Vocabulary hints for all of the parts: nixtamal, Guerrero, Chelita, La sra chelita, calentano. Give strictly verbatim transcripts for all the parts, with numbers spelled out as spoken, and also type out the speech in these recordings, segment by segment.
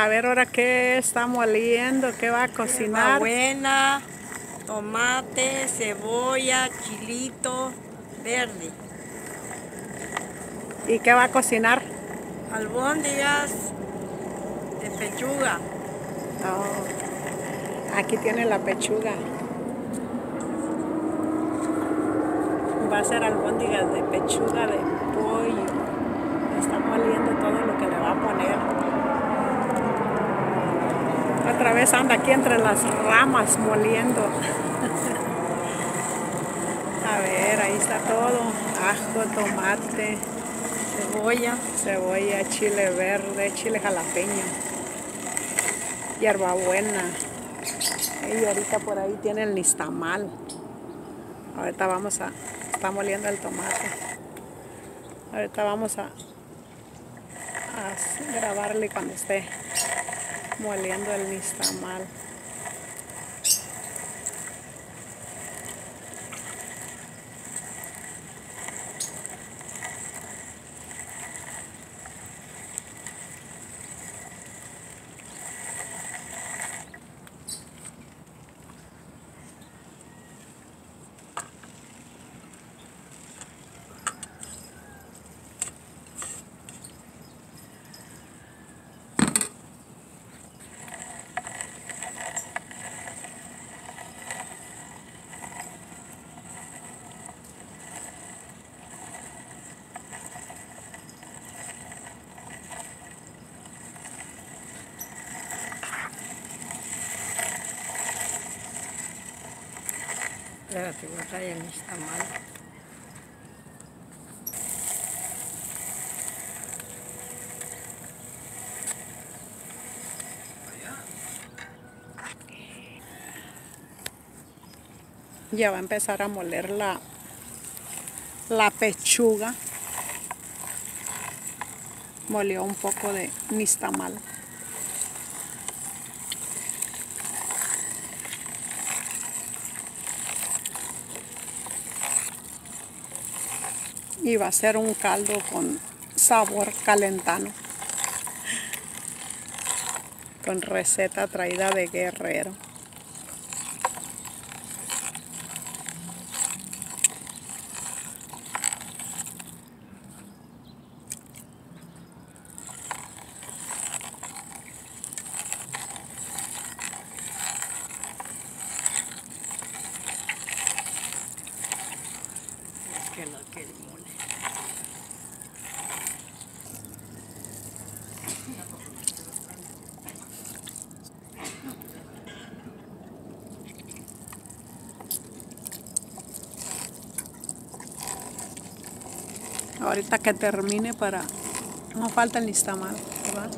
A ver ahora qué estamos moliendo, qué va a cocinar. Buena, tomate, cebolla, chilito verde. ¿Y qué va a cocinar? Albóndigas de pechuga. Oh, aquí tiene la pechuga. Va a ser albóndigas de pechuga de pollo. Está moliendo todo lo que le va a poner. Otra vez anda aquí entre las ramas moliendo. A ver, ahí está todo. Ajo, tomate, cebolla, cebolla, chile verde, chile jalapeño, hierbabuena. Y ahorita por ahí tiene el nixtamal. Ahorita vamos a... Está moliendo el tomate. Ahorita vamos a, a grabarle cuando esté moliendo el nixtamal. Espérate, voy a traer el nixtamal. Ya va a empezar a moler la, la pechuga. Molió un poco de nixtamal. Y va a ser un caldo con sabor calentano, con receta traída de Guerrero. Ahorita que termine para... No falta el nixtamal, ¿verdad?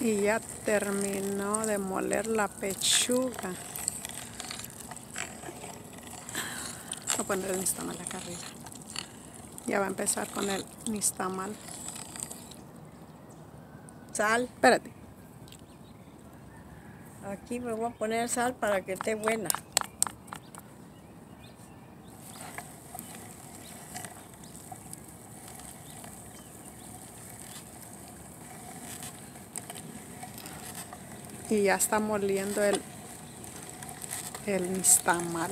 Y ya terminó de moler la pechuga. a poner el nixtamal acá arriba. Ya va a empezar con el nixtamal. Sal. Espérate. Aquí me voy a poner sal para que esté buena. Y ya está moliendo el, el nixtamal.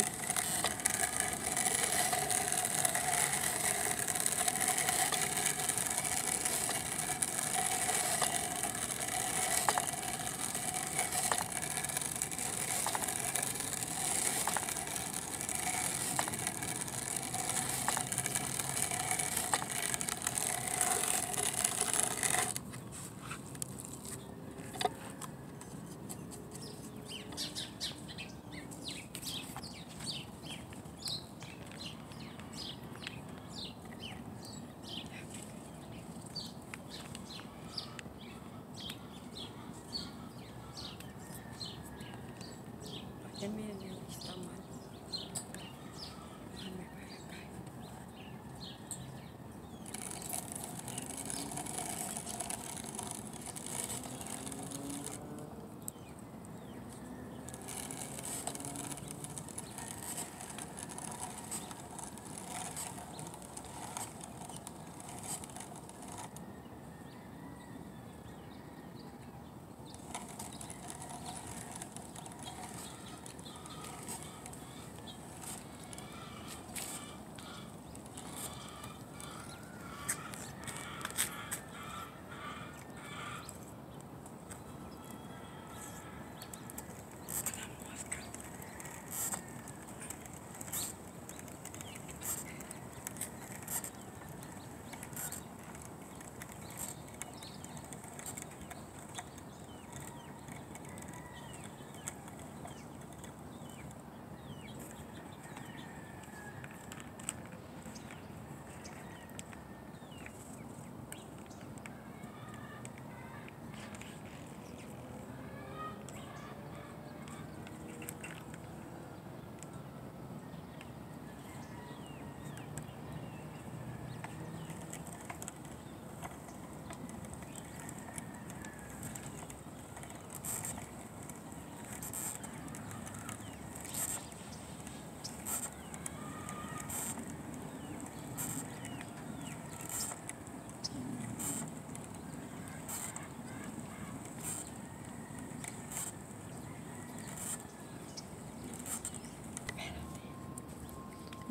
Miren, el nixtamal.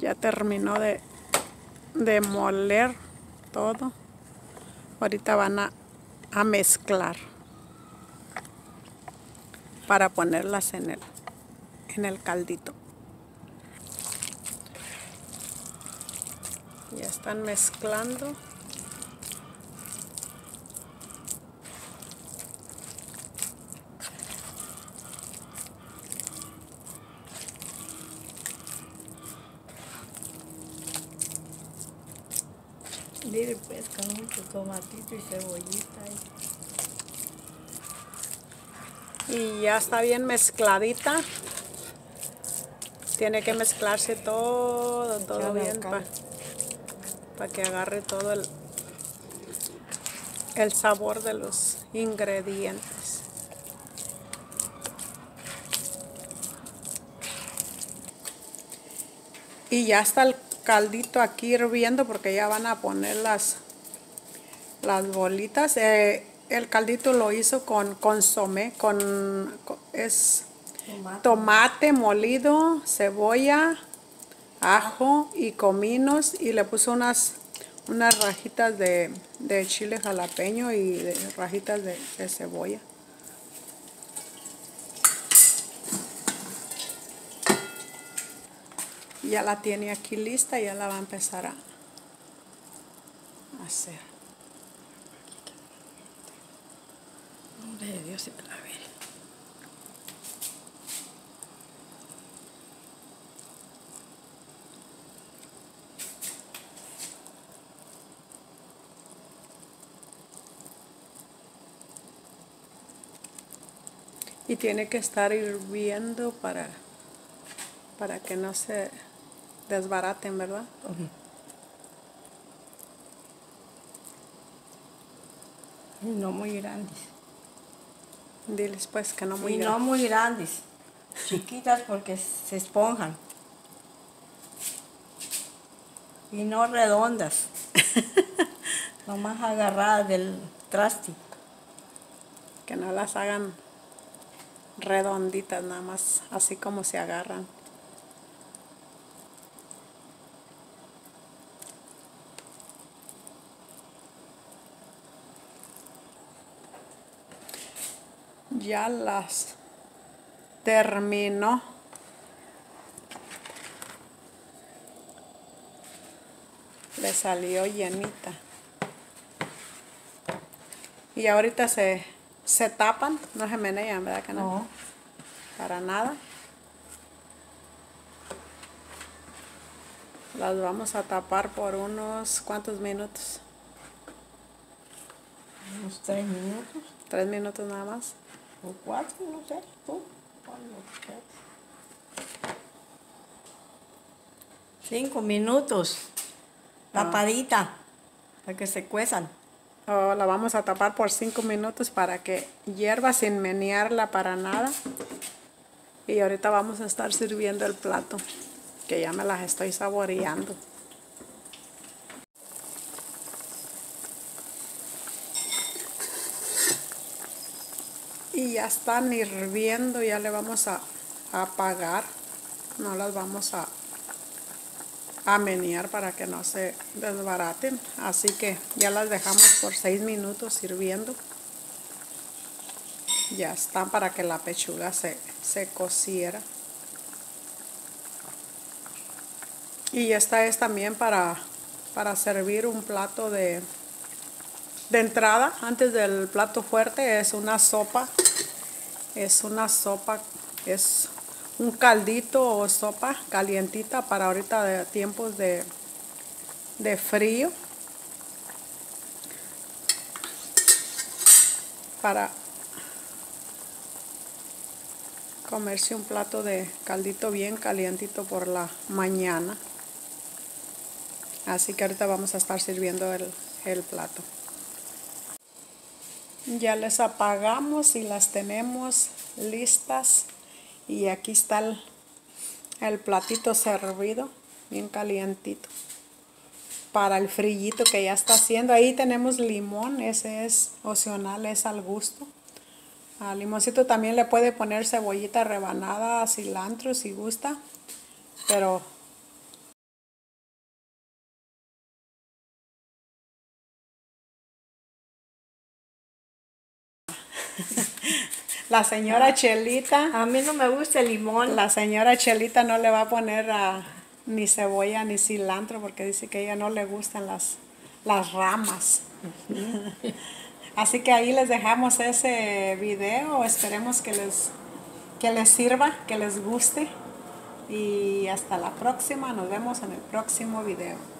Ya terminó de, de moler todo. Ahorita van a, a mezclar para ponerlas en el, en el caldito. Ya están mezclando. Miren pues, con mucho tomatito y cebollita. Y ya está bien mezcladita. Tiene que mezclarse todo, todo bien para pa que agarre todo el, el sabor de los ingredientes. Y ya está el caldito aquí hirviendo, porque ya van a poner las, las bolitas. Eh, el caldito lo hizo con consomé, con, con es tomate. tomate molido, cebolla, ajo y cominos, y le puso unas, unas rajitas de, de chile jalapeño y de, rajitas de, de cebolla. Ya la tiene aquí lista, ya la va a empezar a hacer. Hombre de Dios, se me la ve. Y tiene que estar hirviendo para, para que no se desbaraten, ¿verdad? Uh-huh. Y no muy grandes. Diles pues que no muy y grandes. Y no muy grandes. Chiquitas porque se esponjan. Y no redondas. Nomás agarradas del traste. Que no las hagan redonditas, nada más así como se agarran. Ya las terminó. Le salió llenita. Y ahorita se, se tapan, no se menean, ¿verdad que no? No. Para nada. Las vamos a tapar por unos, ¿cuántos minutos? Unos tres minutos. Tres minutos nada más. O cuatro, no sé, tú. Cinco minutos. Tapadita. Ah. Para que se cuezan. Oh, la vamos a tapar por cinco minutos para que hierva sin menearla para nada. Y ahorita vamos a estar sirviendo el plato, que ya me las estoy saboreando. Y ya están hirviendo, ya le vamos a, a apagar. No las vamos a, a menear para que no se desbaraten. Así que ya las dejamos por seis minutos hirviendo. Ya están para que la pechuga se, se cociera. Y esta es también para, para servir un plato de, de entrada. Antes del plato fuerte es una sopa. Es una sopa, es un caldito o sopa calientita para ahorita de tiempos de, de frío. Para comerse un plato de caldito bien calientito por la mañana. Así que ahorita vamos a estar sirviendo el, el plato. Ya les apagamos y las tenemos listas. Y aquí está el, el platito servido, bien calientito, para el frillito que ya está haciendo. Ahí tenemos limón, ese es opcional, es al gusto. Al limoncito también le puede poner cebollita rebanada, cilantro si gusta, pero... La señora ah, Chelita. A mí no me gusta el limón. La señora Chelita no le va a poner uh, ni cebolla ni cilantro porque dice que a ella no le gustan las, las ramas. Así que ahí les dejamos ese video. Esperemos que les, que les sirva, que les guste. Y hasta la próxima. Nos vemos en el próximo video.